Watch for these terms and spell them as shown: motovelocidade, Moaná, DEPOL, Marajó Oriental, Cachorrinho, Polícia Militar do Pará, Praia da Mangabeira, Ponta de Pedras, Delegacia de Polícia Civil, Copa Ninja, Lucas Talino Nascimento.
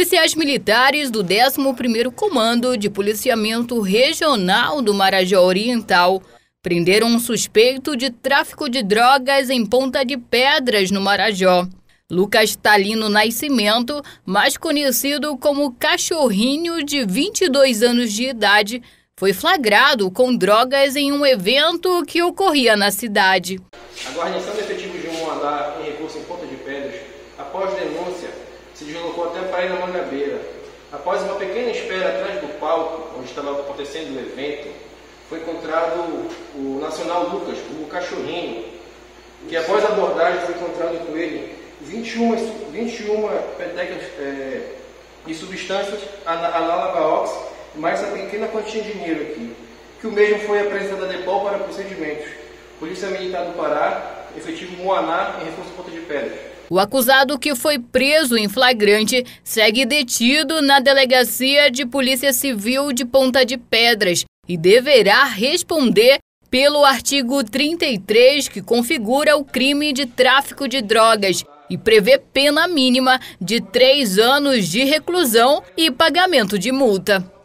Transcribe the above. Policiais militares do 11º Comando de Policiamento Regional do Marajó Oriental prenderam um suspeito de tráfico de drogas em Ponta de Pedras, no Marajó. Lucas Talino Nascimento, mais conhecido como Cachorrinho, de 22 anos de idade, foi flagrado com drogas em um evento que ocorria na cidade. A guarnição do efetivo de Moaná, em recurso em Ponta de Pedras, após denúncia, se deslocou até a Praia da Mangabeira. Após uma pequena espera atrás do palco, onde estava acontecendo o evento, foi encontrado o nacional Lucas, o Cachorrinho, que após a abordagem foi encontrado com ele 21 petecas de substâncias análogas e mais uma pequena quantia de dinheiro aqui, que o mesmo foi apresentado a DEPOL para procedimentos. Polícia Militar do Pará, efetivo Moaná, em reforço Ponta de Pedras. O acusado, que foi preso em flagrante, segue detido na Delegacia de Polícia Civil de Ponta de Pedras e deverá responder pelo artigo 33, que configura o crime de tráfico de drogas e prevê pena mínima de 3 anos de reclusão e pagamento de multa.